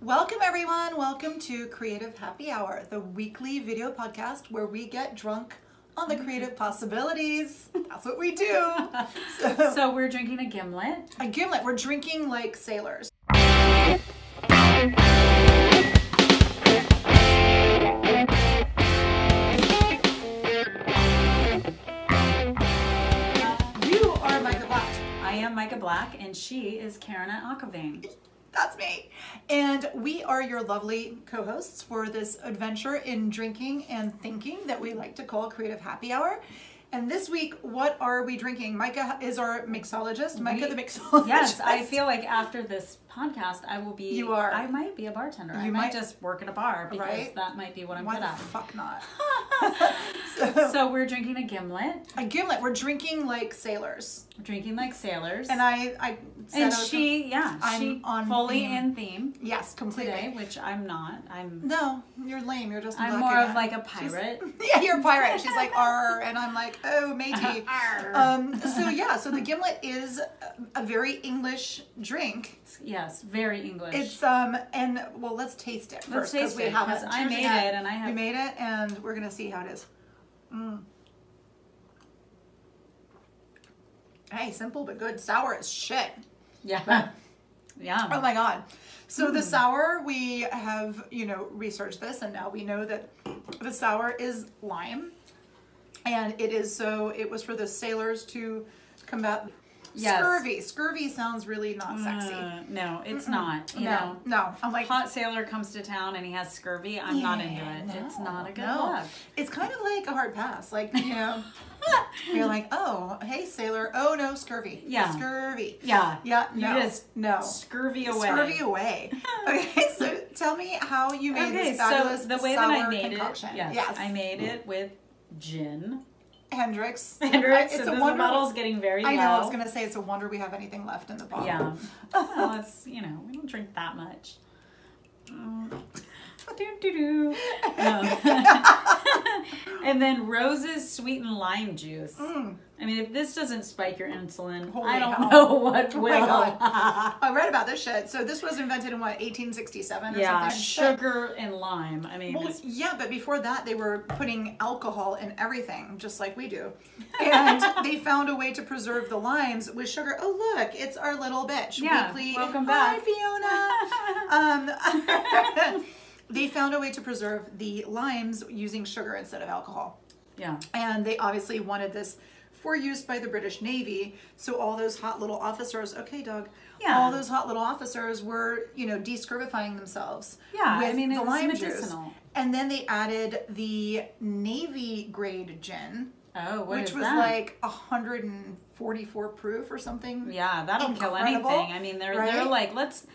Welcome everyone, welcome to Creative Happy Hour, the weekly video podcast where we get drunk on the creative possibilities. That's what we do. So we're drinking a gimlet. A gimlet, we're drinking like sailors. I am Micah Black, and she is Karena Akhavein. That's me. And we are your lovely co-hosts for this adventure in drinking and thinking that we like to call Creative Happy Hour. And this week, what are we drinking? Micah is our mixologist. Micah the mixologist. Yes, I feel like after this podcast, I will be... You are. I might be a bartender. You might just work at a bar because that might be what I'm good at. Fuck not. So we're drinking a gimlet. A gimlet. We're drinking like sailors. And I said and I'm on fully theme. In theme. Yes, completely. Today, which I'm not. No, you're lame. You're just. I'm more of like a pirate. Yeah, you're a pirate. She's like arr, and I'm like oh matey. So the gimlet is a very English drink. Yes, very English. It's and well, let's taste it first because we haven't. I made it, and I have. You made it, and we're gonna see how it is. Mm. Hey, simple but good. Sour as shit. Yeah. But, yeah. Oh my God. So the sour, we have, researched this and now we know that the sour is lime. And it was for the sailors to combat scurvy. Scurvy sounds really not sexy. No, it's not. No. I'm like hot sailor comes to town and he has scurvy. I'm not into it. No, it's not a good look. It's kind of like a hard pass. Like you're like, oh, hey sailor. Oh no, scurvy. Yeah, scurvy. Yeah, yeah. No, you just scurvy away. Scurvy away. Okay, so tell me how you made this fabulous sour concoction. Okay, so the way that I made it. Yes, I made it with gin. Hendrick's. It's a wonder. The bottle's getting very low. I know. I was gonna say it's a wonder we have anything left in the bottle. Yeah. Well, it's we don't drink that much. And then Rose's sweetened lime juice. Mm. I mean, if this doesn't spike your insulin, holy I don't know what will. Oh my God. I read about this shit. So this was invented in 1867 or something? Sugar and lime. I mean, but before that they were putting alcohol in everything, just like we do. And they found a way to preserve the limes with sugar. Oh look, it's our little bitch. Yeah, weekly. Welcome back. Hi, Fiona. They found a way to preserve the limes using sugar instead of alcohol. Yeah. And they obviously wanted this for use by the British Navy. So all those hot little officers, all those hot little officers were, de-scurvifying themselves. Yeah, with the lime medicinal. Juice. And then they added the Navy grade gin. Oh, which was that? Like 144 proof or something. Yeah, that'll kill anything. I mean, they're like, let's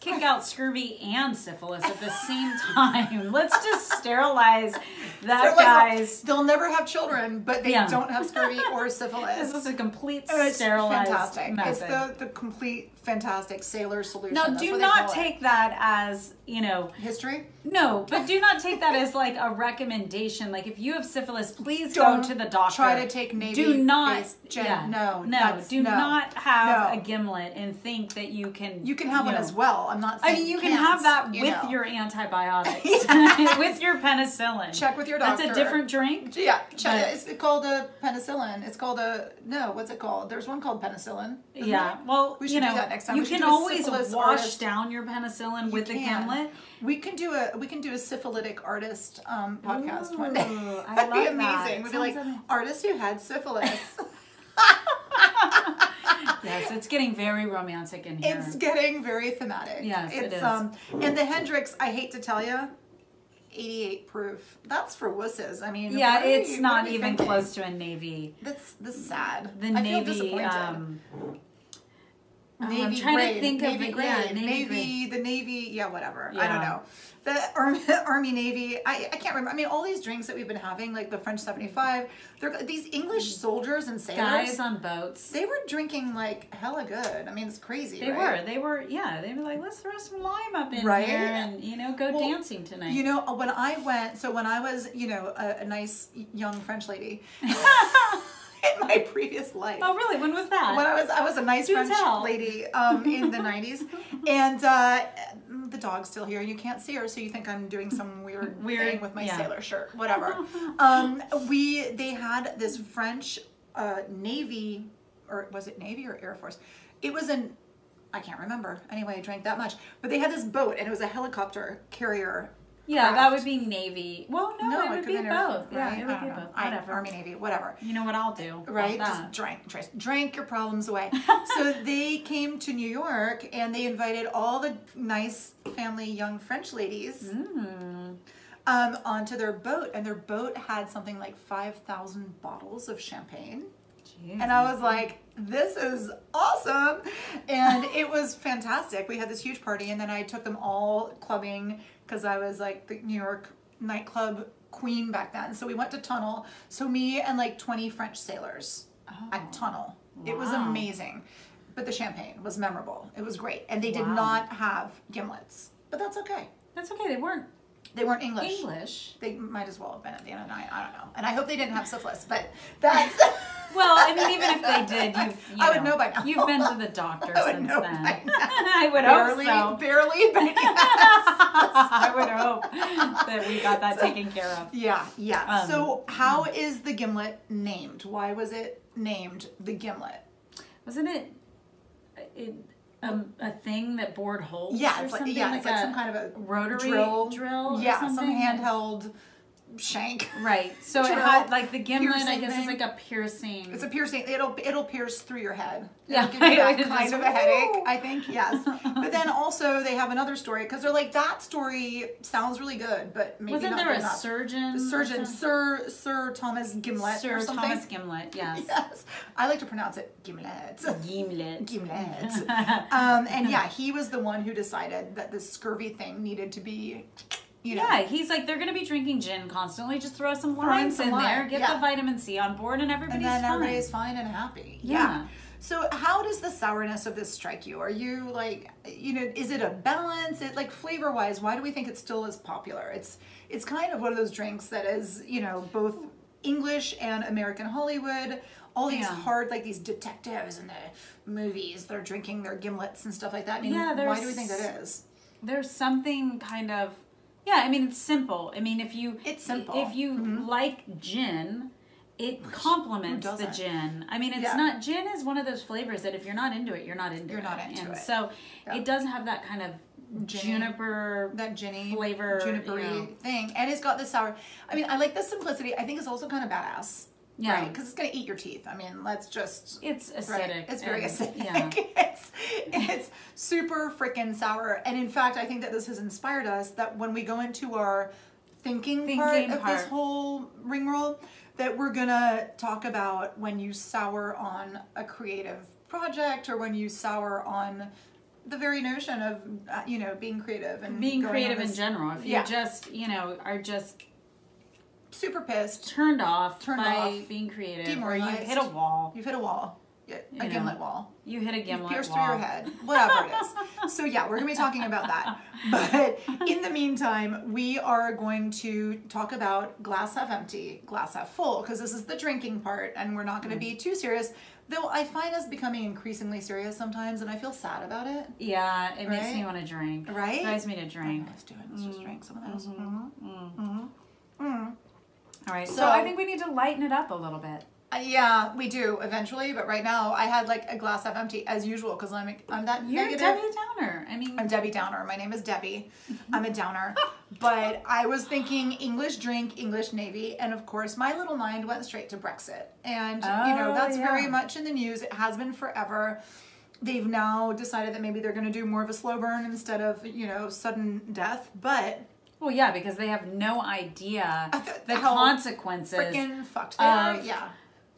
kick out scurvy and syphilis at the same time. Let's just sterilize that guy's. They'll never have children, but they don't have scurvy or syphilis. This is a complete sterilized fantastic method. It's the complete fantastic sailor solution. Now, do not take that as history. No, but do not take that as like a recommendation. Like if you have syphilis, please go to the doctor. Try to take Navy. Do not. Not have a gimlet and think that you can. You can have one as well. I'm not saying you can have that with your antibiotics, with your penicillin. Check with your doctor. That's a different drink. Yeah, it's called a penicillin. It's called a what's it called? There's one called penicillin. Yeah. There? Well, we should do that next time. You can always wash down your penicillin with a gimlet. We can do a syphilitic artist podcast one day. That'd be amazing. We'd be like artists who had syphilis. Yes, it's getting very romantic in here. It's getting very thematic. Yes, it is. And the Hendrick's, I hate to tell you, 88 proof. That's for wusses. I mean, it's not even close to a Navy. That's sad. The Navy. Feel disappointed. I'm trying to think of Navy grade. Yeah, Navy, the Navy, whatever. Yeah. I don't know. The Army, Navy, I can't remember. I mean, all these drinks that we've been having, like the French 75, these English soldiers and sailors. Guys on boats. They were drinking like hella good. I mean, it's crazy, They were like, let's throw some lime up in here and, go dancing tonight. When I went, when I was, a nice young French lady. In my previous life. Oh, really? When was that? When I was a nice French lady in the 90s. And the dog's still here. You can't see her, so you think I'm doing some weird thing with my sailor shirt, whatever. They had this French Navy, or was it Navy or Air Force? It was an, I can't remember. Anyway, I drank that much. But they had this boat, and it was a helicopter carrier. Yeah, craft. That would be Navy. Well, no, it would be both. Yeah, it would be both. Whatever. Army, Navy, whatever. You know what I'll do. Right? Just drank your problems away. So they came to New York, and they invited all the nice family young French ladies onto their boat. And their boat had something like 5,000 bottles of champagne. Jeez. And I was like, this is awesome. And it was fantastic. We had this huge party, and then I took them all clubbing because I was like the New York nightclub queen back then. So we went to Tunnel. So me and like 20 French sailors at Tunnel. Wow. It was amazing. But the champagne was memorable. It was great. And they did not have gimlets. But that's okay. That's okay. They weren't English. They might as well have been at the end of the night. I don't know. And I hope they didn't have syphilis, but that's... Well, I mean, even if they did, I would know by now. You've been to the doctor since then. I would barely, hope so. Barely, but yes. I would hope that we got that taken care of. Yeah, yeah. So how is the Gimlet named? Why was it named the Gimlet? Wasn't it a thing that bored holes or something? Yeah, it's like some kind of a rotary drill yeah, or something? Some handheld... shank, right? So it had like the gimlet. I guess it's like a piercing. It's a piercing. It'll pierce through your head. Yeah, it'll give you that kind of a headache. I think yes. But then also they have another story because they're like that story sounds really good, but maybe wasn't there a surgeon? The surgeon, Sir Thomas Gimlet, Sir Thomas Gimlet. Yes. Yes. I like to pronounce it Gimlet. And yeah, he was the one who decided that this scurvy thing needed to be. You know. Yeah, he's like, they're going to be drinking gin constantly. Just throw some limes in there, get the vitamin C on board, and everybody's fine and happy. Yeah. So how does the sourness of this strike you? Are you like, you know, is it a balance? It like flavor-wise, why do we think it's still as popular? It's kind of one of those drinks that is, you know, both English and American Hollywood. All these hard, like these detectives in the movies, they're drinking their gimlets and stuff like that. I mean, why do we think that is? There's something kind of... Yeah, I mean, it's simple. I mean, if you like gin, it complements the gin. I mean, it's not, gin is one of those flavors that if you're not into it, you're not into it. And so it does have that kind of juniper, that ginny flavor, juniper-y thing. And it's got the sour. I mean, I like the simplicity. I think it's also kind of badass. Yeah, because it's going to eat your teeth. I mean, let's just—it's acidic. Right? It's very acidic. Yeah. it's super freaking sour. And in fact, I think that this has inspired us that when we go into our thinking part of this whole ring roll, that we're gonna talk about when you sour on a creative project or when you sour on the very notion of you know, being creative and being creative in general. If you just are just super pissed, turned off by being creative, or you've hit a wall, a gimlet wall, you hit a gimlet, pierced through your head, whatever it is. So yeah, we're gonna be talking about that, but in the meantime we are going to talk about glass half empty, glass half full, because this is the drinking part and we're not going to be too serious, though I find us becoming increasingly serious sometimes and I feel sad about it. Yeah, it makes me want to drink. Right? It drives me to drink. Let's do it. Let's just drink some of those. All right, so I think we need to lighten it up a little bit. Yeah, we do eventually, but right now I had like a glass half empty as usual because I'm that negative. You're Debbie Downer. I mean, I'm Debbie Downer. My name is Debbie. I'm a downer. But I was thinking English drink, English Navy, and of course my little mind went straight to Brexit. And you know, that's very much in the news. It has been forever. They've now decided that maybe they're going to do more of a slow burn instead of, you know, sudden death, but well, yeah, because they have no idea the consequences freaking fucked they are. Yeah.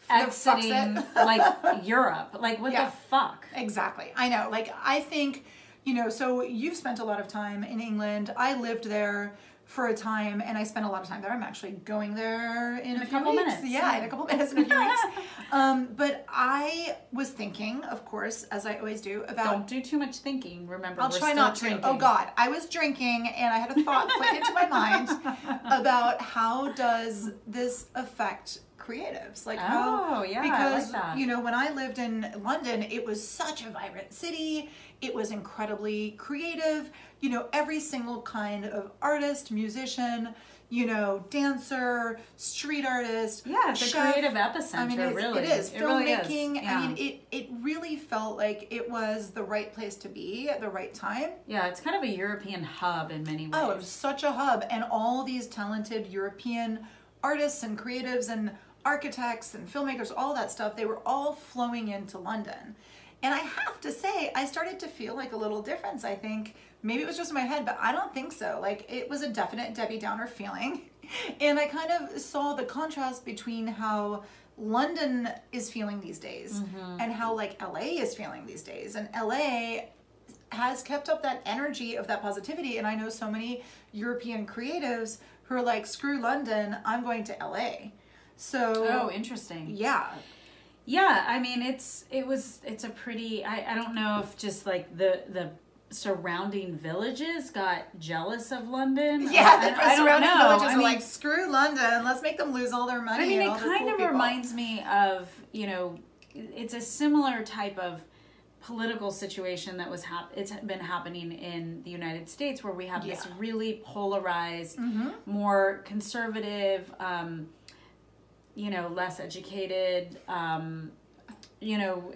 Exiting like Europe. Like what the fuck? Exactly. I know. Like I think, you know, so you've spent a lot of time in England. I lived there for a time and I spent a lot of time there. I'm actually going there in a couple minutes. Yeah, in a couple minutes, in a few weeks. But I was thinking, of course, as I always do, about... Don't do too much thinking, remember. I'll try not to. Oh God, I was drinking and I had a thought flit into my mind about how does this affect creatives. Like, oh, yeah, because, I like that. You know, when I lived in London, it was such a vibrant city. It was incredibly creative. You know, every single kind of artist, musician, you know, dancer, street artist. Yeah, it's chef. A creative epicenter, I mean, really. It is. It filmmaking. Really is. Yeah. I mean, it really felt like it was the right place to be at the right time. Yeah, it's kind of a European hub in many ways. Oh, it was such a hub. And all these talented European artists and creatives and architects and filmmakers, all that stuff, they were all flowing into London. And I have to say, I started to feel like a little difference, I think. Maybe it was just in my head, but I don't think so. Like, it was a definite Debbie Downer feeling. And I kind of saw the contrast between how London is feeling these days and how, like, LA is feeling these days. And LA has kept up that energy of that positivity. And I know so many European creatives who are like, screw London, I'm going to LA. So, oh, interesting. Yeah. Yeah, I mean, it's a pretty, I don't know if just like the surrounding villages got jealous of London. Yeah, the surrounding villages are like, screw London, let's make them lose all their money. I mean, it kind of reminds me of, you know, it's a similar type of political situation that was it's been happening in the United States, where we have this really polarized, more conservative, you know, less educated, you know,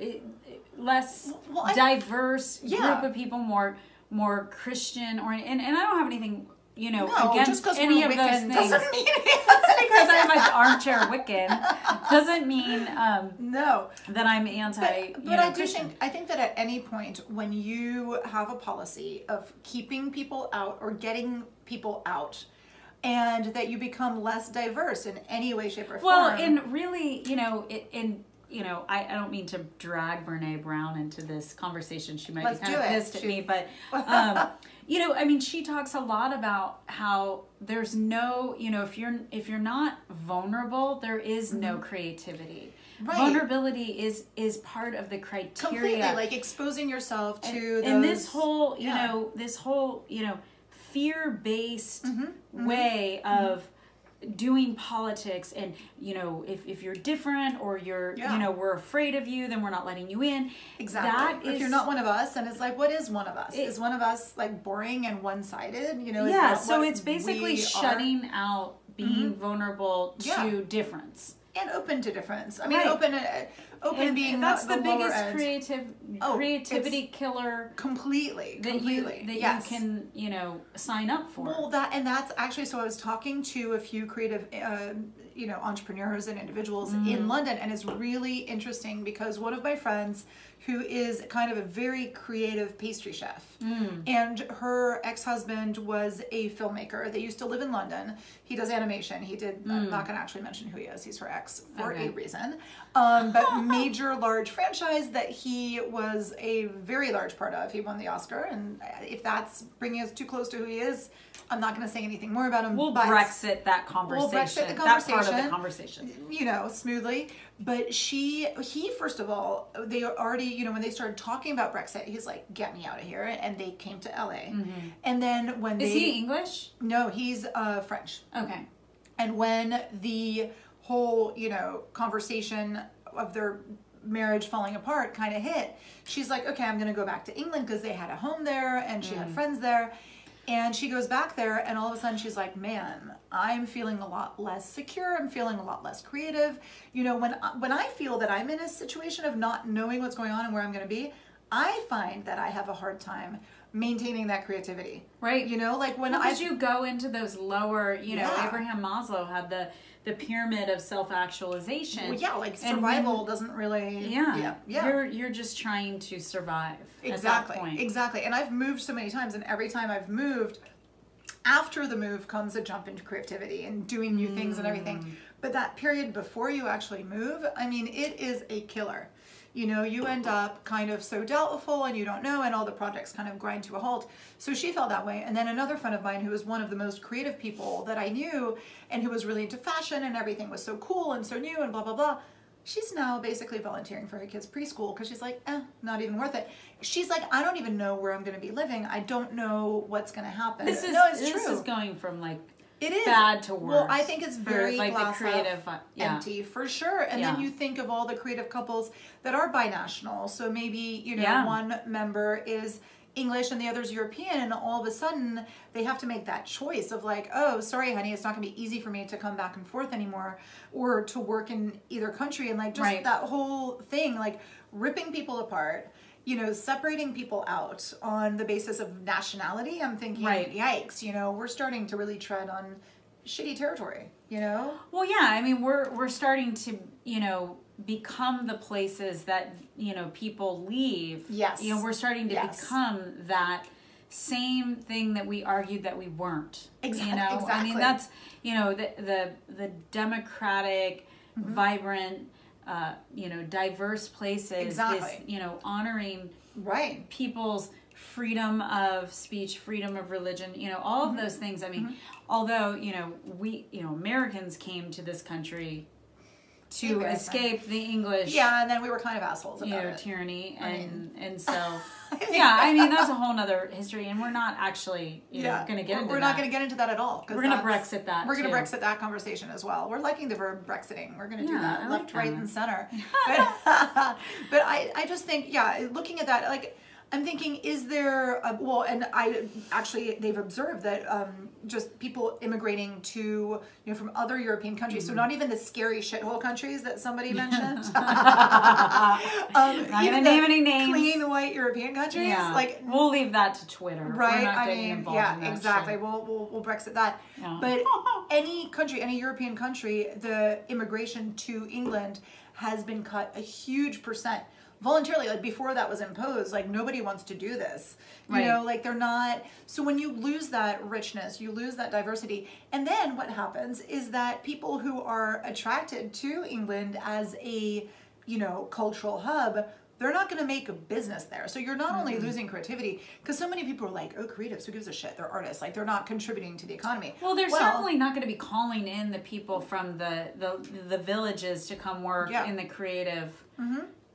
less diverse group of people, more Christian, or and I don't have anything, you know, against any of those things. Doesn't mean because I'm an armchair Wiccan doesn't mean that I'm anti. But I do think that at any point when you have a policy of keeping people out or getting people out, and that you become less diverse in any way, shape, or form. Well, and really, you know, I don't mean to drag Brené Brown into this conversation. She might be kind of pissed at me, but, you know, I mean, she talks a lot about how there's no, you know, if you're not vulnerable, there is no creativity. Right. Vulnerability is part of the criteria. Completely, like exposing yourself to those. And this whole, you know, fear-based way of doing politics, and you know, if you're different, or you're you know, we're afraid of you, then we're not letting you in. Exactly. If you're not one of us, and it's like, what is one of us? Is one of us like boring and one-sided? You know? Yeah. So it's basically shutting out being vulnerable to difference. And open to difference. I mean, open being that's the biggest creativity killer. Completely. You can, you know, sign up for. Well, that's actually. So I was talking to a few creative, you know, entrepreneurs and individuals in London, and it's really interesting because one of my friends, who is kind of a very creative pastry chef. And her ex-husband was a filmmaker. They used to live in London. He does animation. He did, I'm not gonna actually mention who he is. He's her ex for a reason. But major large franchise that he was a very large part of. He won the Oscar. And if that's bringing us too close to who he is, I'm not gonna say anything more about him. We'll Brexit the conversation. That part of the conversation. You know, smoothly. But he, first of all, they already, you know, when they started talking about Brexit, he's like, get me out of here. And they came to LA. And then when Is he English? No, he's French. Okay. And when the whole, you know, conversation of their marriage falling apart kind of hit, she's like, okay, I'm going to go back to England, because they had a home there and she had friends there. And she goes back there, and all of a sudden she's like, man, I'm feeling a lot less secure. I'm feeling a lot less creative. You know, when I feel that I'm in a situation of not knowing what's going on and where I'm going to be, I find that I have a hard time maintaining that creativity. Right. You know, like when you go into those lower, you know, Abraham Maslow had the pyramid of self-actualization. Well, yeah, like survival doesn't really... Yeah. You're just trying to survive at that point. Exactly. And I've moved so many times, and every time I've moved, after the move comes a jump into creativity and doing new things and everything. But that period before you actually move, I mean, it is a killer. You know, you end up kind of so doubtful, and you don't know, and all the projects kind of grind to a halt. So she felt that way. And then another friend of mine, who was one of the most creative people that I knew, and who was really into fashion, and everything was so cool and so new and blah, blah, blah. She's now basically volunteering for her kids' preschool, because she's like, not even worth it. She's like, I don't even know where I'm going to be living. I don't know what's going to happen. This is going from like It is bad to worse. Well, I think it's very like glass the creative half empty for sure. And then you think of all the creative couples that are binational. So maybe, you know, one member is English and the other's European, and all of a sudden they have to make that choice of like, oh, sorry, honey, it's not gonna be easy for me to come back and forth anymore or to work in either country. And like just that whole thing, like ripping people apart, you know, separating people out on the basis of nationality. I'm thinking, yikes, you know, we're starting to really tread on shitty territory, you know? Well, yeah, I mean, we're starting to, you know, become the places that, you know, people leave. Yes. You know, we're starting to become that same thing that we argued that we weren't. Exactly. You know, I mean, that's, you know, the democratic, vibrant, you know, diverse places is, you know, honoring people's freedom of speech, freedom of religion, you know, all of those things. I mean, although, you know, we, you know, Americans came to this country to escape the English. Yeah, and then we were kind of assholes about it. Tyranny. And so, I mean, that's a whole nother history. And we're not actually, you know, going to get into that. We're not going to get into that at all. We're going to Brexit that. We're going to Brexit that conversation as well. We're liking the verb Brexiting. We're going to do that left, right, and center. But I just think, looking at that, like, I'm thinking, is there, well, and I actually, they've observed that just people immigrating to, you know, from other European countries, so not even the scary shithole countries that somebody mentioned. Not even name any names. Clean white European countries. Yeah. Like, we'll leave that to Twitter. Right. We're not getting involved in that shit. We'll Brexit that. Yeah. But any country, any European country, the immigration to England has been cut a huge percent. Voluntarily, like before that was imposed, like nobody wants to do this, you know, like they're not. So when you lose that richness, you lose that diversity. And then what happens is that people who are attracted to England as a, you know, cultural hub, they're not going to make a business there. So you're not only losing creativity, because so many people are like, oh, creatives, who gives a shit? They're artists. Like, they're not contributing to the economy. Well, they're certainly not going to be calling in the people from the villages to come work in the creative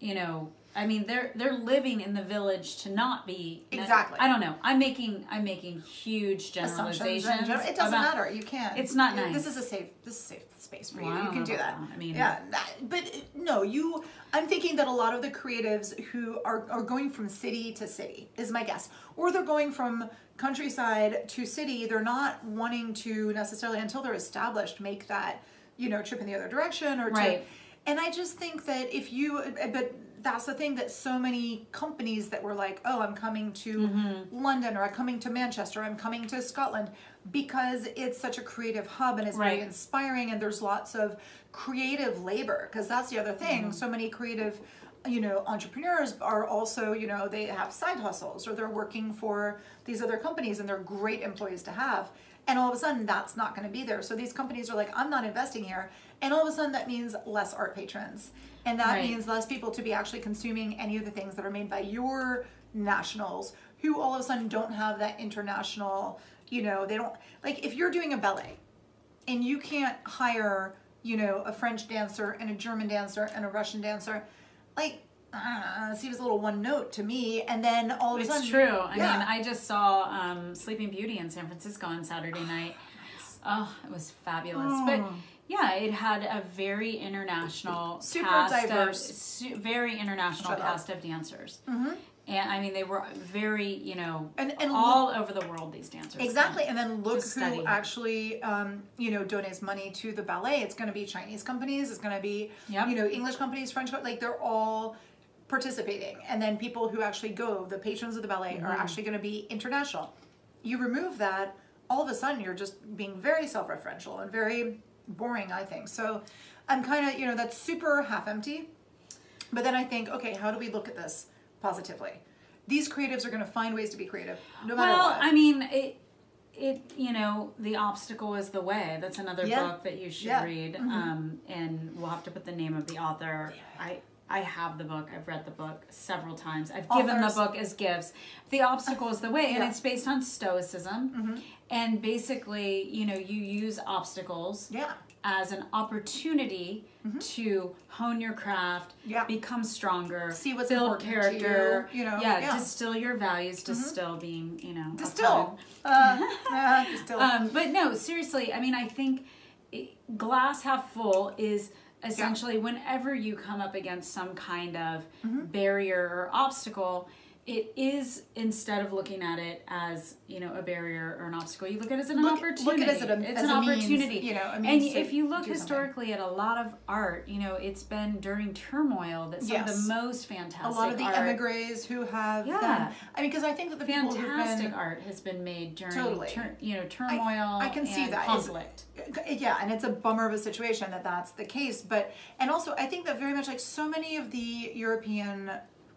you know, I mean, they're living in the village to not be I don't know. I'm making huge generalizations. It doesn't matter. You can't. It's not nice. This is a safe space for you. You can do that. I mean, but no, I'm thinking that a lot of the creatives who are going from city to city is my guess, or they're going from countryside to city. They're not wanting to necessarily, until they're established, make that, you know, trip in the other direction or to. And I just think that but that's the thing, that so many companies that were like, oh, I'm coming to London, or I'm coming to Manchester, or I'm coming to Scotland, because it's such a creative hub and it's very inspiring, and there's lots of creative labor, because that's the other thing. So many creative, you know, entrepreneurs are also, you know, they have side hustles, or they're working for these other companies, and they're great employees to have. And all of a sudden, that's not going to be there. So these companies are like, I'm not investing here. And all of a sudden, that means less art patrons. And that means less people to be actually consuming any of the things that are made by your nationals, who all of a sudden don't have that international, you know, they don't, like, if you're doing a ballet and you can't hire, you know, a French dancer and a German dancer and a Russian dancer, like, it seems a little one note to me. And then all of a sudden, it's true. I mean, I just saw Sleeping Beauty in San Francisco on Saturday night. Nice. Oh, it was fabulous. Oh. But yeah, it had a very international, super diverse, very international cast of dancers. And I mean, they were very, you know, and all over the world, these dancers. Exactly. And then look who actually, you know, donates money to the ballet. It's going to be Chinese companies. It's going to be, you know, English companies, French companies. Like, they're all participating. And then people who actually go, the patrons of the ballet, are actually going to be international. You remove that, all of a sudden you're just being very self-referential and very boring, I think. So I'm kind of, you know, that's super half empty. But then I think, okay, how do we look at this positively? These creatives are going to find ways to be creative, no matter what. Well, I mean, it you know, the obstacle is the way. That's another book that you should read. And we'll have to put the name of the author. Yeah. I have the book. I've read the book several times. I've given the book as gifts. The obstacle is the way, and it's based on Stoicism. And basically, you know, you use obstacles as an opportunity to hone your craft, become stronger, see what's build character, to you know, distill your values, distill being, you know, distill. Distill. But no, seriously, I mean, I think glass half full is essentially whenever you come up against some kind of barrier or obstacle, it is, instead of looking at it as, you know, a barrier or an obstacle, you look at it as an opportunity. Look at it as an opportunity. Means, you know, I mean, and if you look historically at a lot of art, you know, it's been during turmoil that some of the most fantastic art. A lot of the emigres who have them. I mean, because I think that the people fantastic art has been made during, turmoil I can see that. Conflict. Yeah, and it's a bummer of a situation that that's the case. But, and also, I think that very much like so many of the European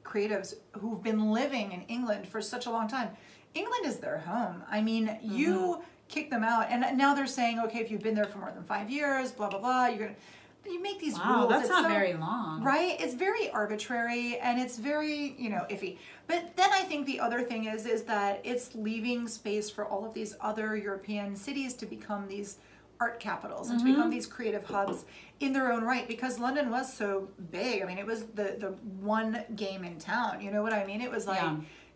creatives who've been living in England for such a long time. England is their home. I mean, you kick them out, and now they're saying, okay, if you've been there for more than 5 years, blah blah blah, you're gonna. You make these rules. That's not very long, right? It's very arbitrary and it's very, you know, iffy. But then I think the other thing is that it's leaving space for all of these other European cities to become these art capitals and to become these creative hubs in their own right, because London was so big. I mean, it was the one game in town, you know what I mean? It was like,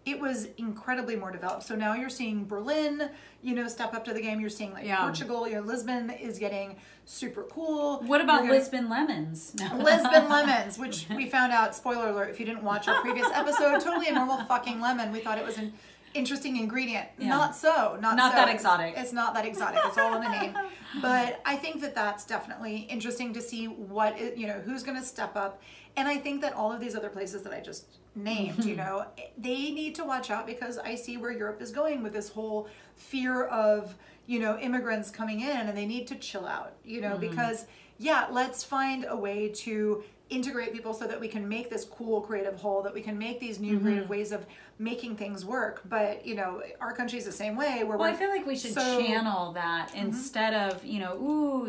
it was incredibly more developed. So now you're seeing Berlin, you know, step up to the game. You're seeing like Portugal, you know, Lisbon is getting super cool. What about Lisbon Lemons? Lisbon Lemons, which we found out, spoiler alert, if you didn't watch our previous episode, totally a normal fucking lemon. We thought it was an interesting ingredient. Not so. Not so. That exotic. It's not that exotic. It's all in the name. But I think that that's definitely interesting to see what, it, you know, who's going to step up. And I think that all of these other places that I just named, you know, they need to watch out, because I see where Europe is going with this whole fear of, you know, immigrants coming in, and they need to chill out, you know, because let's find a way to integrate people so that we can make this cool creative whole, that we can make these new creative ways of making things work. But, you know, our country's the same way. Where I feel like we should channel that instead of, you know,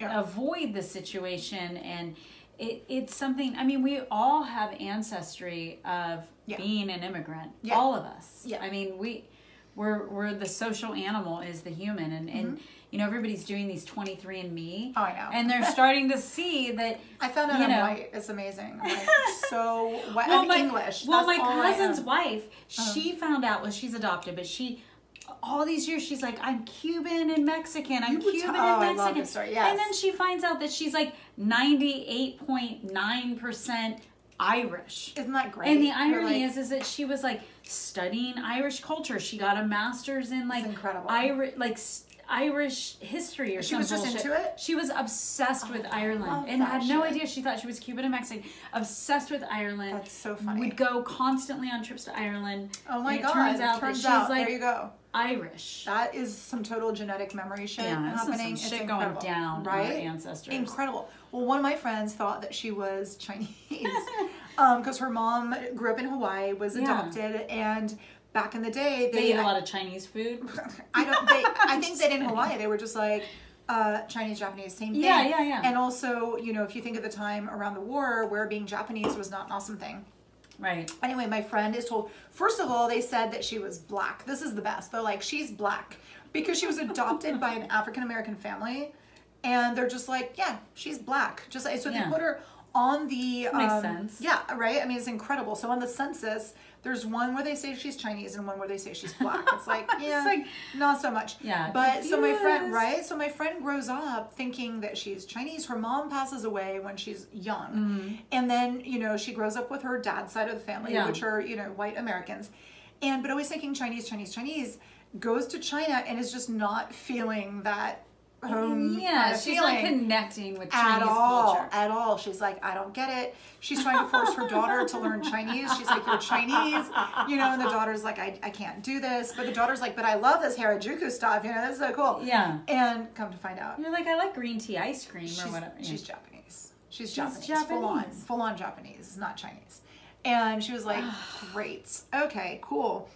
avoid the situation. And it's something, I mean, we all have ancestry of being an immigrant, all of us. I mean, we're the social animal is the human. And you know, everybody's doing these 23andMe. Oh, I know. And they're starting to see that. I found out I'm white. It's amazing. I'm like, so white. Well, I'm English. Well, that's my cousin's wife, she found out, well, she's adopted, but she, all these years, she's like, I'm Cuban and Mexican. I'm Cuban and Mexican. I love this story. Yes. And then she finds out that she's like 98.9% Irish. Isn't that great? And the irony is that she was like studying Irish culture. She got a master's in like Irish history or something. She was just into it? She was obsessed with Ireland and had no idea. She thought she was Cuban and Mexican. Obsessed with Ireland. That's so funny. Would go constantly on trips to Ireland. Oh my God. It turns out like, there you go. Irish. That is some total genetic memory shit happening. Some shit incredible. Going down, right? Our ancestors. Incredible. Well, one of my friends thought that she was Chinese because her mom grew up in Hawaii, was adopted, and back in the day, they ate a lot of Chinese food. I think that in Hawaii they were just like Chinese, Japanese, same thing. Yeah. And also, you know, if you think of the time around the war where being Japanese was not an awesome thing. Right. Anyway, my friend is told, first of all, they said that she was black. This is the best. They're like, she's black because she was adopted by an African American family, and they're just like, yeah, she's black. Just like, so they put her on the makes sense. Yeah, right? I mean, it's incredible. So on the census, there's one where they say she's Chinese and one where they say she's black. It's like, yeah, it's like, not so much. Yeah. But confused. So my friend, so my friend grows up thinking that she's Chinese. Her mom passes away when she's young. And then, you know, she grows up with her dad's side of the family, which are, you know, white Americans. But always thinking Chinese, goes to China and is just not feeling that home she's like connecting with Chinese culture. At all. She's like, I don't get it. She's trying to force her daughter to learn Chinese. She's like, you're Chinese, you know, and the daughter's like, I can't do this. But the daughter's like, but I love this Harajuku stuff, you know, that's so cool. Yeah. And come to find out, you're like, I like green tea ice cream or whatever. She's Japanese. She's Japanese. Full on Japanese, not Chinese. And she was like, great. Okay, cool.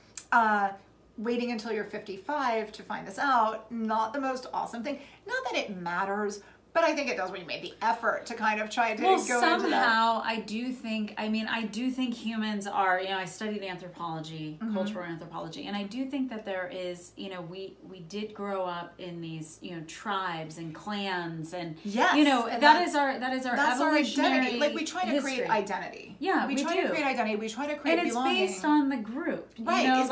Waiting until you're 55 to find this out, not the most awesome thing. Not that it matters, But I think it does when you made the effort to kind of try to go into that. I do think, I do think humans are, I studied anthropology, cultural anthropology, and I do think that there is, we did grow up in these, tribes and clans and, and that's evolutionary our identity. Like we try to create identity. Yeah, we try to create identity. We try to create belonging. And it's based on the group. Right. And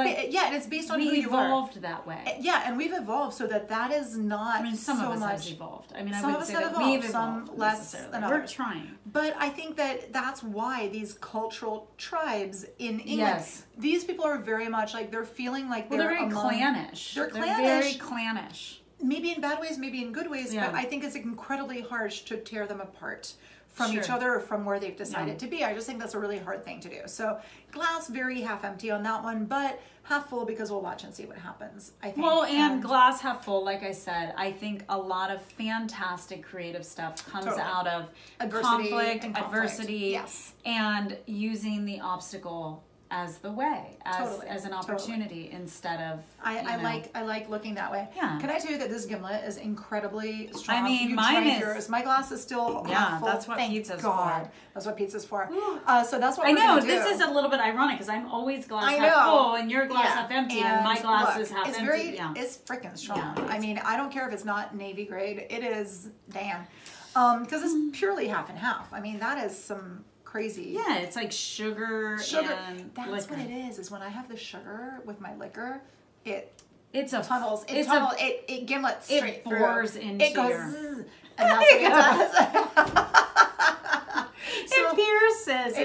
it's based on who you are. We evolved that way. Yeah, and we've evolved so that that is not some of us have evolved. I would say that we've evolved, some less than others. We're trying. But I think that that's why these cultural tribes in England, these people are very much like they're feeling like they're very clannish. They're very clannish. Maybe in bad ways, maybe in good ways, but I think it's incredibly harsh to tear them apart from each other or from where they've decided to be. I just think that's a really hard thing to do. So glass very half empty on that one, but half full because we'll watch and see what happens, I think. Well, and glass half full, like I said, I think a lot of fantastic creative stuff comes out of adversity, and using the obstacle as the way, as an opportunity instead of, I like looking that way. Yeah. Can I tell you that this gimlet is incredibly strong? I mean, my glass is still full. That's what pizza's for. That's what pizza's for. So that's what I know. This is a little bit ironic because I'm always glass half full and your glass half empty and my glass is half empty. It's freaking strong. I mean, I don't care if it's not navy grade. It is, damn. Because it's purely half and half. I mean, that is some... crazy. Yeah, it's like sugar and that's liquor. What it is when I have the sugar with my liquor, it gimlets straight through. It bores into your... And that's what it does. So it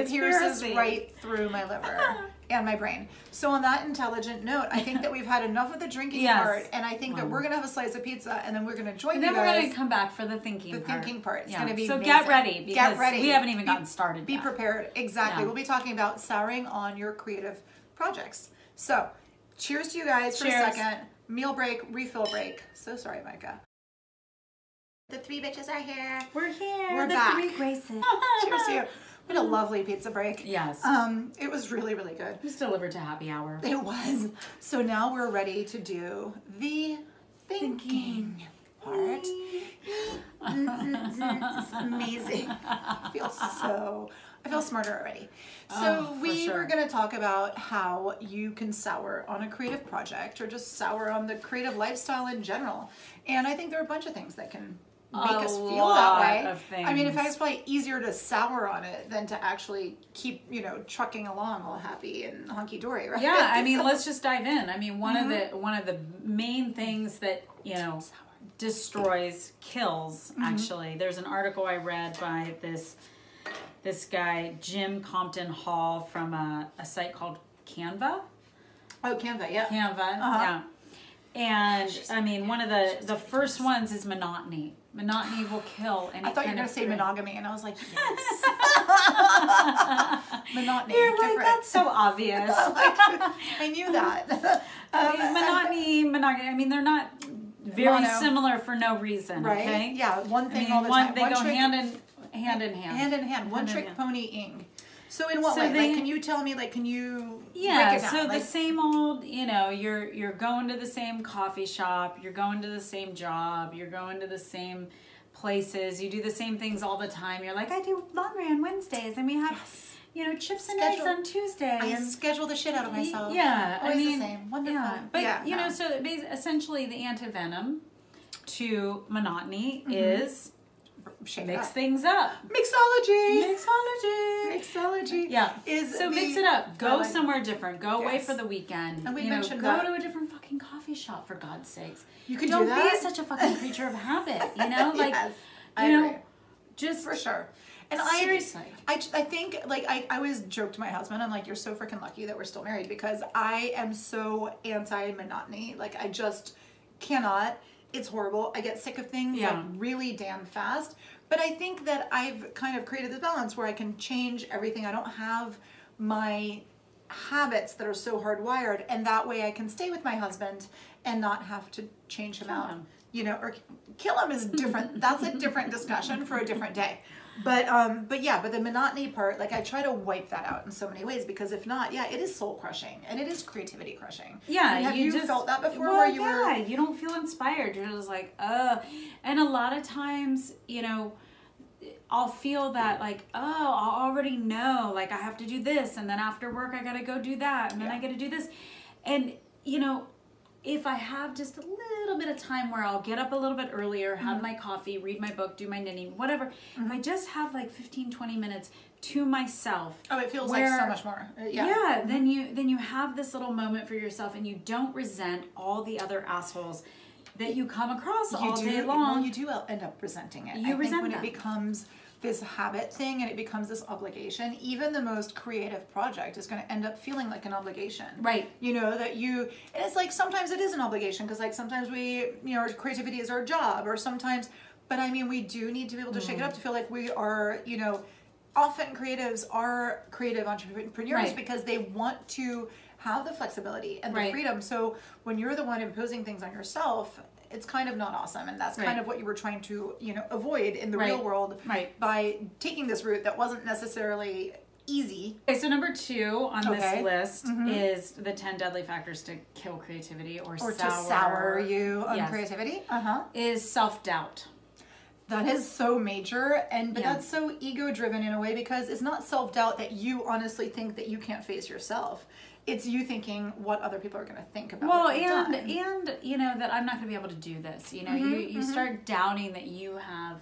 pierces right through my liver and my brain. So on that intelligent note, I think that we've had enough of the drinking part, and I think that we're going to have a slice of pizza, and then we're going to join you guys. Then we're going to come back for the thinking part. The thinking part. It's going to be amazing. Get ready, because we haven't even gotten started yet. Be prepared. Exactly. Yeah. We'll be talking about souring on your creative projects. So cheers to you guys for a second. Meal break, refill break. So sorry, Micah. The three bitches are here. We're here. We're back. The three graces. Cheers to you. What a lovely pizza break. Yes. It was really, really good. It was delivered to happy hour. It was. So now we're ready to do the thinking part. It's amazing. I feel smarter already. So we were going to talk about how you can sour on a creative project or just sour on the creative lifestyle in general. And I think there are a bunch of things that can make us feel that way. I mean, in fact, it's probably easier to sour on it than to actually keep, trucking along all happy and hunky-dory, right? Yeah, I mean, let's just dive in. I mean, one of the main things that, destroys, kills, actually. There's an article I read by this guy, Jim Compton Hall, from a site called Canva. Oh, Canva, yeah. Canva, yeah. And, I mean, one of the first ones is monotony. Monotony will kill any. I thought you were going to say monogamy, and I was like, yes. Monotony. You're like, that's so obvious. I knew that. Monotony, monogamy. I mean, they're not very similar for no reason, right? Okay? Yeah, one thing all the time. They go hand in hand. One trick pony ing. So in what way? Like, can you tell me, like, can you break it down? So the same old, you're going to the same coffee shop, you're going to the same job, you're going to the same places, you do the same things all the time. You're like, I do laundry on Wednesdays, and we have, chips and eggs on Tuesday. I schedule the shit out of myself. Yeah. Always the same. Wonderful. Yeah. But, so essentially the antivenom to monotony is... Mix things up. Mixology. Yeah. Mix it up. Go somewhere different. Go away for the weekend. And we mentioned that. Go to a different fucking coffee shop, for God's sakes. You can do that. Don't be such a fucking creature of habit, Like, I agree. Just... For sure. And seriously. I think, like, I always joke to my husband, I'm like, you're so freaking lucky that we're still married, because I am so anti-monotony. Like, I just cannot... It's horrible. I get sick of things like really damn fast. But I think that I've kind of created this balance where I can change everything. I don't have my habits that are so hardwired, and that way I can stay with my husband and not have to change him out. You know, or kill him is different. That's a different discussion for a different day. But yeah, but the monotony part, like I try to wipe that out in so many ways, because if not, yeah, it is soul crushing and it is creativity crushing. Yeah. I mean, have you just felt that before? Well, where you were... you don't feel inspired. You're just like, and a lot of times, you know, I'll feel that like, I already know, like I have to do this. And then after work, I got to go do that. And then I got to do this. And you know, if I have just a little bit of time where I'll get up a little bit earlier, have my coffee, read my book, do my knitting, whatever. If I just have like 15, 20 minutes to myself. Oh, it feels where, like so much more. Then you have this little moment for yourself and you don't resent all the other assholes that you come across all day long. Well, you do end up resenting it. I think when it becomes this habit thing and it becomes this obligation, even the most creative project is going to end up feeling like an obligation. Right. You know, that you, and it's like sometimes it is an obligation because like sometimes we, you know, our creativity is our job or sometimes, but I mean, we do need to be able to shake it up to feel like we are, you know, often creatives are creative entrepreneurs because they want to have the flexibility and the freedom. So when you're the one imposing things on yourself, it's kind of not awesome, and that's kind of what you were trying to, you know, avoid in the real world by taking this route that wasn't necessarily easy. Okay, so number 2 on this list is the 10 deadly factors to kill creativity or to sour you on creativity. Is self-doubt. That is so major, but that's so ego-driven in a way, because it's not self-doubt that you honestly think that you can't face yourself. It's you thinking what other people are going to think about. Well, and you know, that I'm not going to be able to do this. You know, you start doubting that you have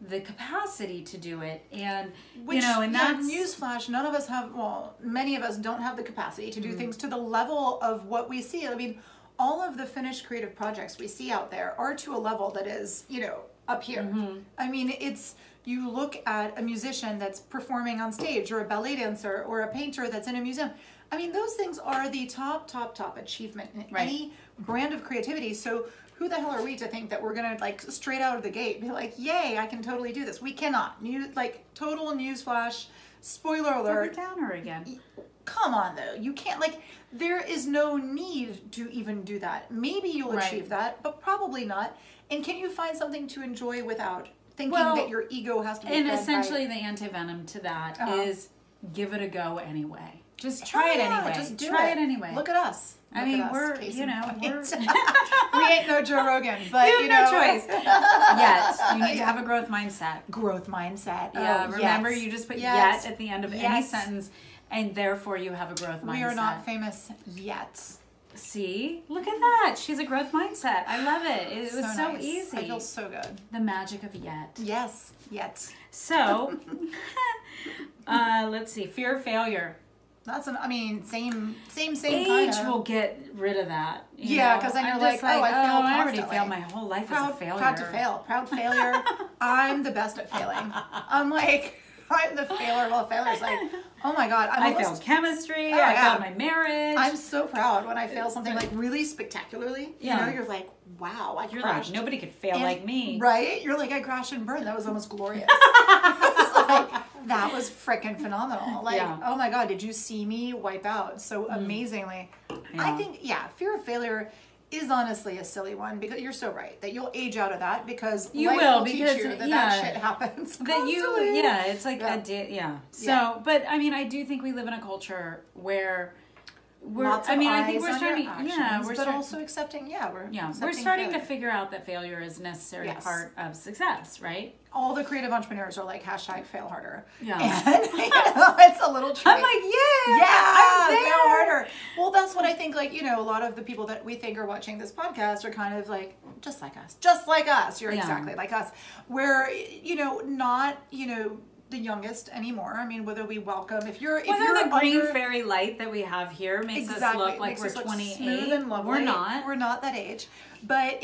the capacity to do it. And, that's... newsflash, none of us have, well, many of us don't have the capacity to do things to the level of what we see. I mean, all of the finished creative projects we see out there are to a level that is, you know, up here. I mean, it's... You look at a musician that's performing on stage, or a ballet dancer, or a painter that's in a museum. I mean, those things are the top achievement in any brand of creativity. So who the hell are we to think that we're going to, like, straight out of the gate be like, yay, I can totally do this. We cannot. Total newsflash, spoiler alert. Downer again. Come on, though. You can't, like, there is no need to even do that. Maybe you'll achieve that, but probably not. And can you find something to enjoy without thinking that your ego has to be fed? And essentially the anti-venom to that is give it a go anyway. Just try it anyway. Just do it. Try it anyway. Look at us. I mean, we're, you know, we ain't no Joe Rogan, but you have no choice yet. You need to have a growth mindset. Growth mindset. Yeah. Remember, you just put yet at the end of any sentence, and therefore you have a growth mindset. We are not famous yet. See? Look at that. She's a growth mindset. I love it. It was so easy. I feel so good. The magic of yet. Yes. Yet. So, let's see. Fear of failure. That's an, I mean, same age kinda. Will get rid of that. Yeah, because I know, like, I already failed my whole life. Proud, as a failure. Proud to fail. Proud failure. I'm the best at failing. I'm like, I'm the failure of all failures. Like, oh my God. I failed chemistry. Oh, I failed my marriage. I'm so proud when I fail something, like, really spectacularly. Yeah. You know, you're like, wow, I crashed. Like, nobody could fail like me. Right? You're like, I crashed and burned. That was almost glorious. That was freaking phenomenal. Like, oh my God, did you see me wipe out so amazingly? Yeah. I think, fear of failure is honestly a silly one, because you're so right that you'll age out of that, because you will teach you that shit happens. Constantly. That you, it's like a So, but I mean, I do think we live in a culture where we're, I think we're starting, we're starting to figure out that failure is a necessary part of success, right? All the creative entrepreneurs are like, #fail harder. Yeah. And, you know, it's a little tricky. I'm like, fail harder. Well, that's what I think, like, you know, a lot of the people that we think are watching this podcast are kind of like, just like us. You're exactly like us. We're, you know, not, you know, the youngest anymore. I mean, whether we welcome, if you're the green fairy light that we have here makes us look like we're 28. Smooth and lovely. We're not that age, but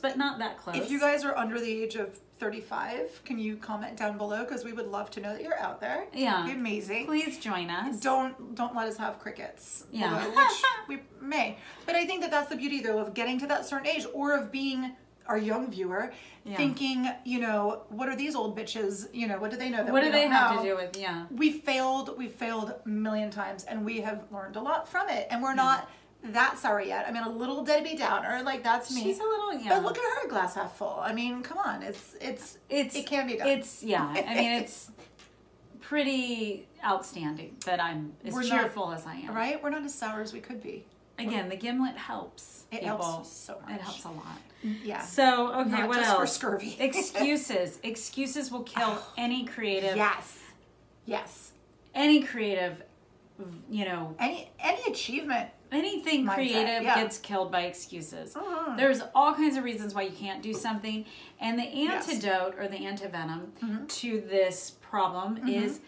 but not that close. If you guys are under the age of 35, can you comment down below? Because we would love to know that you're out there. Yeah. It'd be amazing. Please join us. Don't let us have crickets. Yeah. Although, which we may. But I think that that's the beauty, though, of getting to that certain age, or of being our young viewer, thinking, you know, what are these old bitches, you know, what do they know that we don't know? What do they have to do with, We failed a million times, and we have learned a lot from it, and we're not that sorry yet. I mean, a little Debbie Downer, like that's me. She's a little, but look at her, glass half full. I mean, come on, it's it can be done. It's, I mean, it's pretty outstanding that I'm as cheerful as I am. Right? We're not as sour as we could be. Again, the Gimlet helps. It helps so much. It helps a lot. Yeah. So, okay, not what just else? For scurvy. Excuses. Excuses will kill any creative. Yes. Any creative, you know. Any achievement. Anything mindset. Creative gets killed by excuses. Mm-hmm. There's all kinds of reasons why you can't do something. And the antidote or the antivenom to this problem is,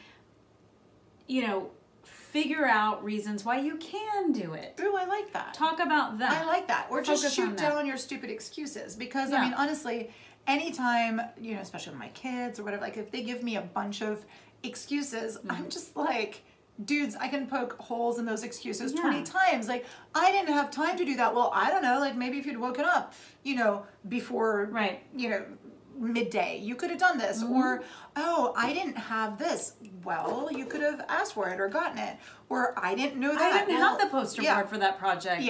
you know, figure out reasons why you can do it. Ooh, I like that. Talk about that. I like that. Or just shoot down your stupid excuses. Because, I mean, honestly, anytime, you know, especially with my kids or whatever, like if they give me a bunch of excuses, I'm just like, dudes, I can poke holes in those excuses 20 times. Like, I didn't have time to do that. Well, I don't know. Like, maybe if you'd woken up, you know, before, you know, midday, you could have done this. Or, oh, I didn't have this. Well, you could have asked for it or gotten it. Or, I didn't know that. I didn't have the poster board for that project.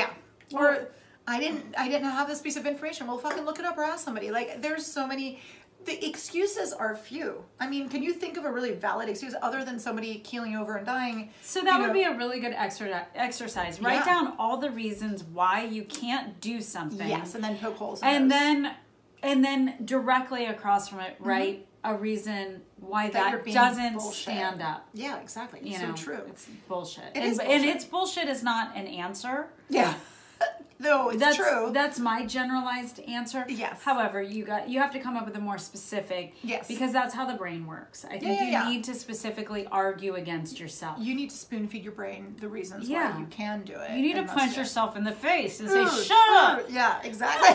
Or, I didn't have this piece of information. Well, fucking look it up or ask somebody. Like, there's so many. The excuses are few. I mean, can you think of a really valid excuse other than somebody keeling over and dying? So that would be a really good exercise. Write down all the reasons why you can't do something. Yes, and then poke holes in those. And then directly across from it, write a reason why that doesn't stand up. Yeah, exactly. It's true. It's bullshit. And it's bullshit is not an answer. Yeah. No, that's true. That's my generalized answer. Yes. However, you have to come up with a more specific. Yes. Because that's how the brain works. I think you need to specifically argue against yourself. You need to spoon feed your brain the reasons why you can do it. You need to punch yourself in the face and say, "Shut up!" Yeah, exactly.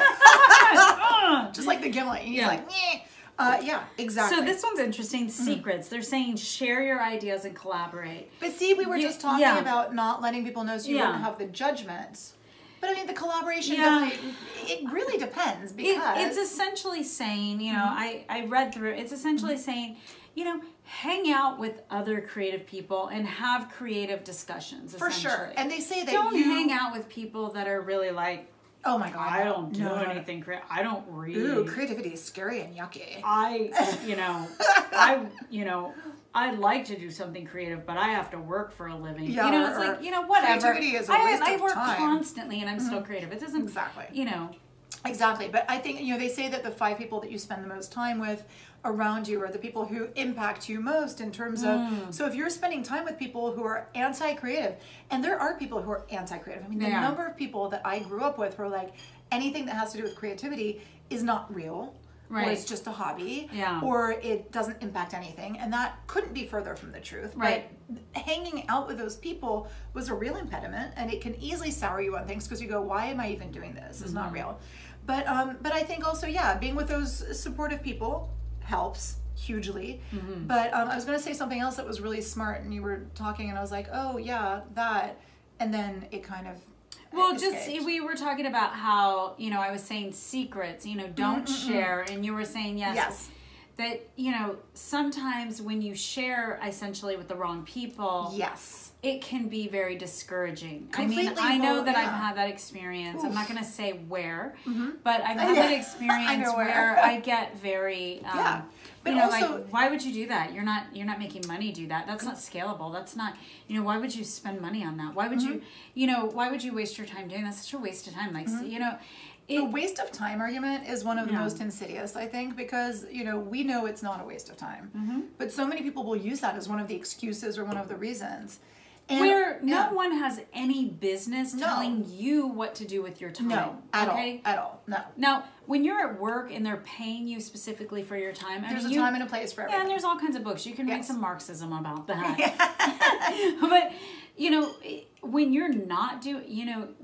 Just like the Gimlet. You need to like, meh. Yeah, exactly. So this one's interesting. Secrets. They're saying share your ideas and collaborate. But see, we were just talking about not letting people know so you wouldn't have the judgment. But I mean, the collaboration, it really depends because... It's essentially saying, you know, I read through it. It's essentially saying, you know, hang out with other creative people and have creative discussions. For sure. And they say that don't hang out with people that are really like, oh my God, I don't do anything creative. I don't read. Ooh, creativity is scary and yucky. I like to do something creative, but I have to work for a living. Yeah, you know, it's like, you know, whatever. Creativity is a waste of time. I work constantly and I'm still creative. It doesn't, you know. Exactly. But I think, you know, they say that the 5 people that you spend the most time with around you are the people who impact you most in terms of, so if you're spending time with people who are anti-creative, and there are people who are anti-creative. I mean, the number of people that I grew up with who are like, anything that has to do with creativity is not real. Right. Or it's just a hobby, or it doesn't impact anything, and that couldn't be further from the truth. Right. But hanging out with those people was a real impediment, and it can easily sour you on things because you go, "Why am I even doing this? It's not real." But I think also, being with those supportive people helps hugely. But I was going to say something else that was really smart, and you were talking, and I was like, "Oh yeah, that," and then it kind of. Well, just we were talking about how, you know, I was saying secrets, you know, don't share. And you were saying, yes, that, you know, sometimes when you share essentially with the wrong people, it can be very discouraging. Completely. I mean, I know that I've had that experience. Oof. I'm not going to say where, but I've had that experience where I get very, but you know, also, like, why would you do that? You're not making money do that. That's not scalable. That's not, you know, why would you spend money on that? Why would you waste your time doing that? That's such a waste of time. Like, you know, the waste of time argument is one of the most insidious, I think, because, you know, we know it's not a waste of time, but so many people will use that as one of the excuses or one of the reasons. And where no one has any business telling you what to do with your time. No, at all. No. Now, when you're at work and they're paying you specifically for your time, there's a time and a place for everything. Yeah, and there's all kinds of books. You can read some Marxism about that. But, you know, when you're not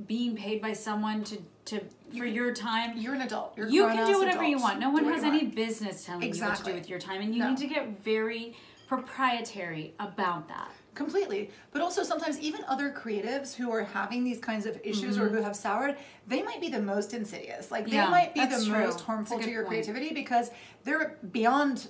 being paid by someone for your time. You're an adult. You can do whatever you want. No one has any business telling you what to do with your time. And you need to get very proprietary about that. Completely. But also sometimes even other creatives who are having these kinds of issues or who have soured, they might be the most insidious. Like they might be the most harmful to your creativity because they're beyond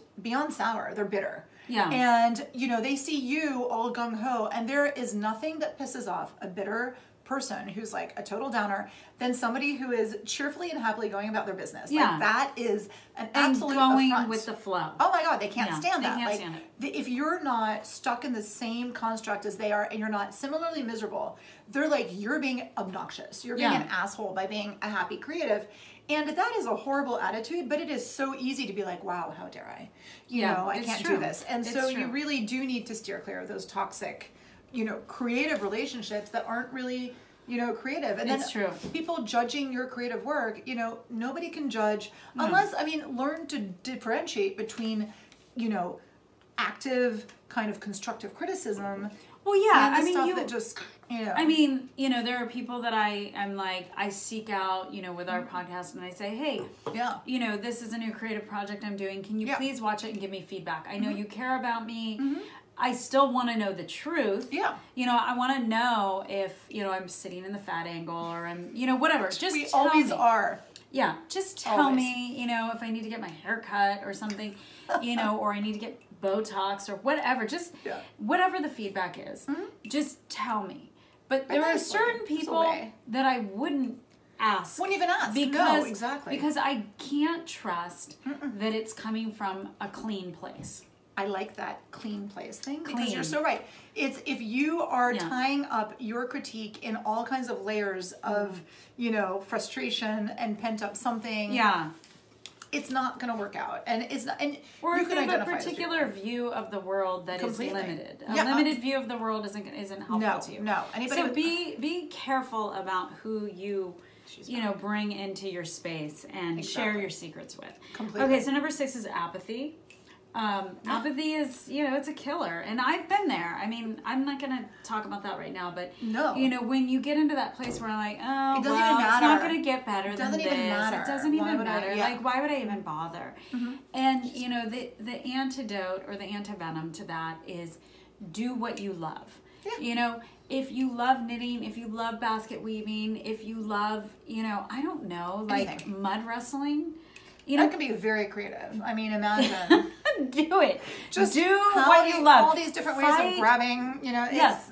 sour. They're bitter. Yeah. And you know, they see you all gung-ho, and there is nothing that pisses off a bitter person who's like a total downer than somebody who is cheerfully and happily going about their business. Yeah. Like that is an absolute going affront. With the flow. Oh my God, they can't stand that. Can't like stand it. If you're not stuck in the same construct as they are and you're not similarly miserable, they're like, you're being obnoxious. You're being an asshole by being a happy creative. And that is a horrible attitude, but it is so easy to be like, wow, how dare I? You know, I can't do this. And so you really do need to steer clear of those toxic, you know, creative relationships that aren't really, you know, creative. And that's true. People judging your creative work, you know, nobody can judge unless, I mean, learn to differentiate between, you know, active kind of constructive criticism. Well, yeah, I mean, stuff that just, you know. I mean, you know, there are people that I'm like, I seek out, you know, with our podcast, and I say, hey, you know, this is a new creative project I'm doing. Can you please watch it and give me feedback? I know you care about me. I still want to know the truth. Yeah. You know, I want to know if, you know, I'm sitting in the fat angle or I'm, you know, whatever. Just we tell always me. Are. Yeah. Just tell me, you know, if I need to get my hair cut or something, you know, or I need to get Botox or whatever. Just whatever the feedback is, just tell me. But there are certain people that I wouldn't ask. Wouldn't even ask. Because, no, exactly. Because I can't trust that it's coming from a clean place. I like that clean place thing because you're so right. It's if you are tying up your critique in all kinds of layers of, you know, frustration and pent up something. Yeah. It's not going to work out, and it's not. And or you can identify a particular view of the world that is limited. A limited view of the world isn't helpful to you. No, anybody. So be careful about who you. You know, bring into your space and share your secrets with. Completely. Okay, so number 6 is apathy. Apathy is, you know, it's a killer, and I've been there. I mean, I'm not going to talk about that right now, but you know, when you get into that place where I'm like, oh, it doesn't even matter. It's not going to get better than this. It doesn't even matter. It doesn't even matter. Like, why would I even bother? And you know, the antidote or the antivenom to that is do what you love. You know, if you love knitting, if you love basket weaving, if you love, you know, I don't know, like mud wrestling. You know, that could be very creative. I mean, imagine. Do it. Just do what you love. All these different ways of grabbing, you know. It's,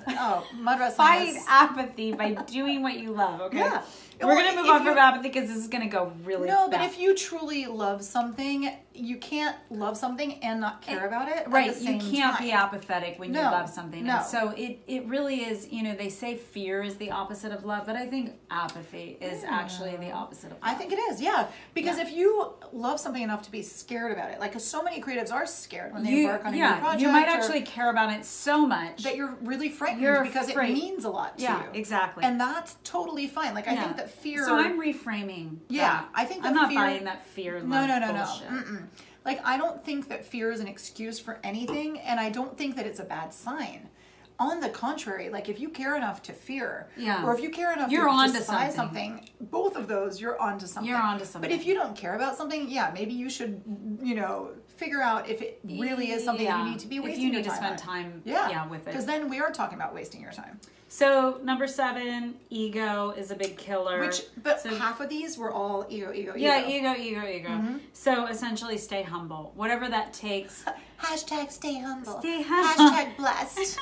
mud wrestling. Fight apathy by doing what you love, okay? Yeah. We're going to move on from apathy because this is going to go really bad. But if you truly love something, you can't love something and not care about it. Right. At the same you can't be apathetic when you love something. No. And so it really is, you know, they say fear is the opposite of love, but I think apathy is actually the opposite of love. I think it is, because if you love something enough to be scared about it, like so many creatives are scared when they embark on a new project. You might actually care about it so much that you're really frightened because it means a lot to you. Yeah, exactly. And that's totally fine. Like, I think that fear. So I'm reframing. Yeah, I think I'm not buying that fear. No. Mm-mm. Like, I don't think that fear is an excuse for anything, and I don't think that it's a bad sign. On the contrary, like if you care enough to fear, or if you care enough to despise something, both of those, you're onto something. You're onto something. But if you don't care about something, maybe you should, you know, figure out if it really is something you need to be wasting your time. If you need to spend time with it. Because then we are talking about wasting your time. So number 7, ego is a big killer. But half of these were all ego. Yeah, ego. So essentially stay humble. Whatever that takes. Hashtag stay humble. Stay humble. Hashtag blessed.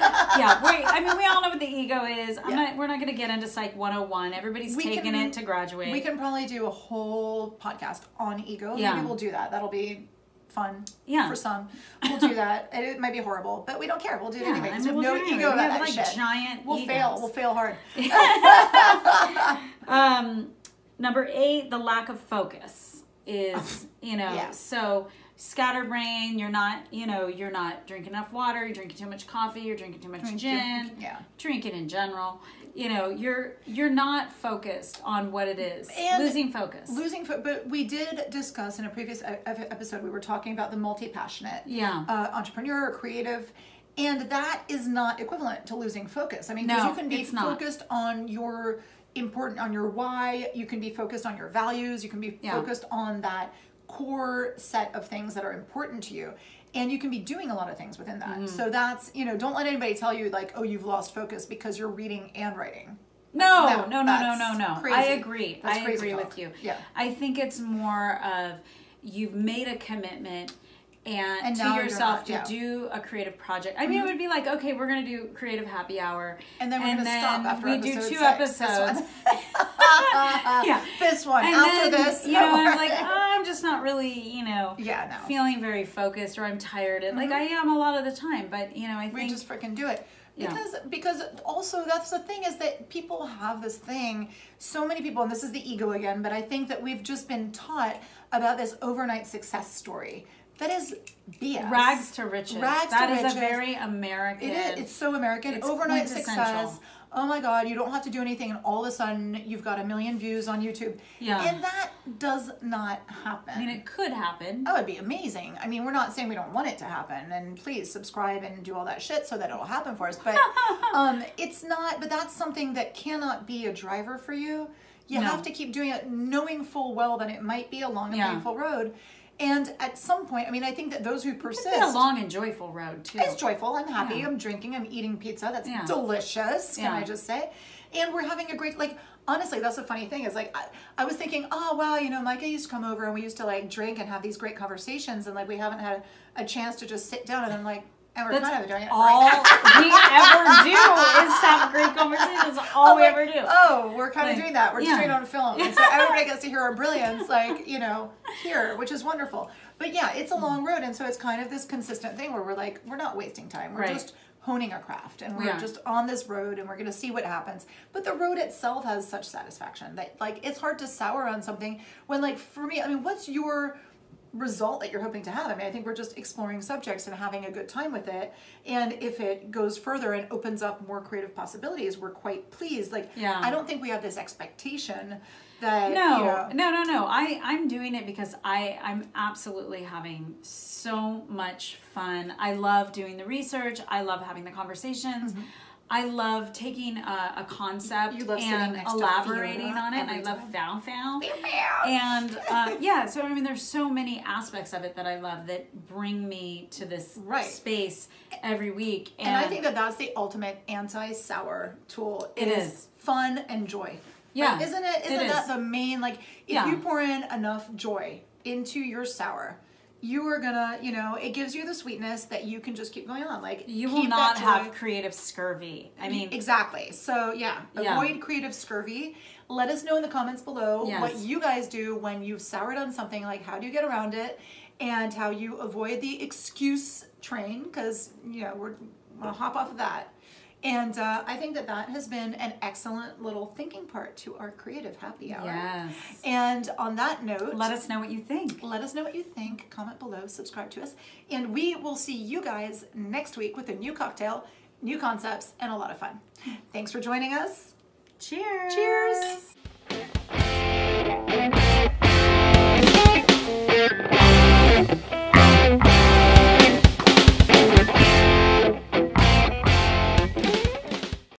I mean, we all know what the ego is. We're not going to get into Psych 101. Everybody's taking it to graduate. We can probably do a whole podcast on ego. Yeah. Maybe we'll do that. That'll be fun for some. We'll do that. It might be horrible, but we don't care. We'll do it anyway. I mean, no ego about that shit. Giant we'll egos. Fail. We'll fail hard. Number 8, the lack of focus is, you know, so... Scatterbrain, you're not drinking enough water, you're drinking too much coffee, you're drinking too much gin, drinking in general. You know, you're not focused on what it is. And losing focus. But we did discuss in a previous episode, we were talking about the multi-passionate entrepreneur or creative. And that is not equivalent to losing focus. I mean, because you can be focused on your why, you can be focused on your values, you can be focused on that core set of things that are important to you. And you can be doing a lot of things within that. Mm. So that's, you know, don't let anybody tell you like, oh, you've lost focus because you're reading and writing. No. Crazy. I agree. I agree with you. Yeah. I think it's more of you've made a commitment and to yourself to do a creative project. I mean, it would be like, okay, we're going to do Creative Happy Hour. And then we're going to stop after episode 6. Yeah. This one. And after then, this. You know, I'm like, I'm just not really, you know, feeling very focused, or I'm tired. And like I am a lot of the time, but you know, I think. We just freaking do it. Because also that's the thing, is that people have this thing, so many people, and this is the ego again, but I think that we've just been taught about this overnight success story. That is BS. Rags to riches. That is a very American. It is. It's so American. It's overnight success. Oh my God, you don't have to do anything and all of a sudden you've got 1 million views on YouTube. Yeah. And that does not happen. I mean, it could happen. Oh, it'd be amazing. I mean, we're not saying we don't want it to happen, and please subscribe and do all that shit so that it'll happen for us. But it's not, but that's something that cannot be a driver for you. You have to keep doing it, knowing full well that it might be a long and painful road. And at some point, I mean, I think that those who persist... It's been a long and joyful road, too. It's joyful. I'm happy. I'm drinking. I'm eating pizza. That's delicious, can I just say? And we're having a great... Like, honestly, that's the funny thing is, like, I was thinking, oh, wow, you know, Micah used to come over and we used to, like, drink and have these great conversations. And, like, we haven't had a chance to just sit down and then, like... And we're kind of doing it all right now. We ever do is have great conversations. All we ever do. Oh, we're kind of doing that. We're just doing it on film. And so everybody gets to hear our brilliance, like, you know, here, which is wonderful. But yeah, it's a long road. And so it's kind of this consistent thing where we're like, we're not wasting time. We're just honing our craft. And we're just on this road and we're going to see what happens. But the road itself has such satisfaction that, like, it's hard to sour on something when, like, for me, I mean, what's your... result that you're hoping to have? I mean, I think we're just exploring subjects and having a good time with it. And if it goes further and opens up more creative possibilities, we're quite pleased. Like, I don't think we have this expectation that, No. I'm doing it because I'm absolutely having so much fun. I love doing the research. I love having the conversations. Mm-hmm. I love taking a concept and elaborating on it. And I love found. And so I mean, there's so many aspects of it that I love that bring me to this space every week. And I think that that's the ultimate anti-sour tool. It is fun and joy. Yeah. Like, isn't it? Isn't that the main, like, if you pour in enough joy into your sour, you are gonna, you know, it gives you the sweetness that you can just keep going on. Like, you will not have creative scurvy. I mean, exactly. So avoid creative scurvy. Let us know in the comments below what you guys do when you've soured on something. Like, how do you get around it, and how you avoid the excuse train? Because we're gonna hop off of that. And I think that that has been an excellent little thinking part to our Creative Happy Hour. Yes. And on that note... Let us know what you think. Let us know what you think. Comment below. Subscribe to us. And we will see you guys next week with a new cocktail, new concepts, and a lot of fun. Thanks for joining us. Cheers. Cheers.